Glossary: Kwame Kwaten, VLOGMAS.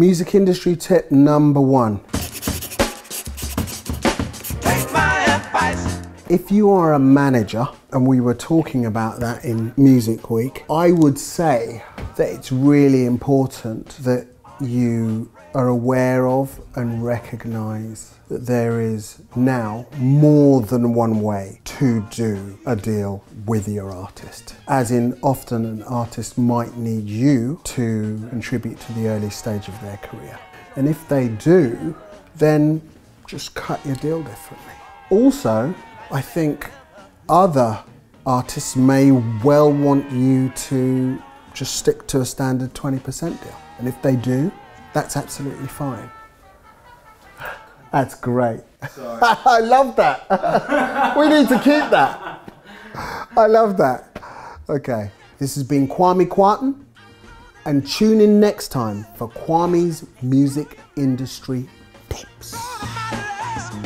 Music industry tip number one. Take my advice. If you are a manager, and we were talking about that in Music Week, I would say that it's really important that you are aware of and recognise that there is now more than one way to do a deal with your artist. As in, often an artist might need you to contribute to the early stage of their career. And if they do, then just cut your deal differently. Also, I think other artists may well want you to just stick to a standard 20% deal. And if they do, that's absolutely fine. That's great. I love that. We need to keep that. I love that. Okay. This has been Kwame Kwaten, and tune in next time for Kwame's Music Industry Tips.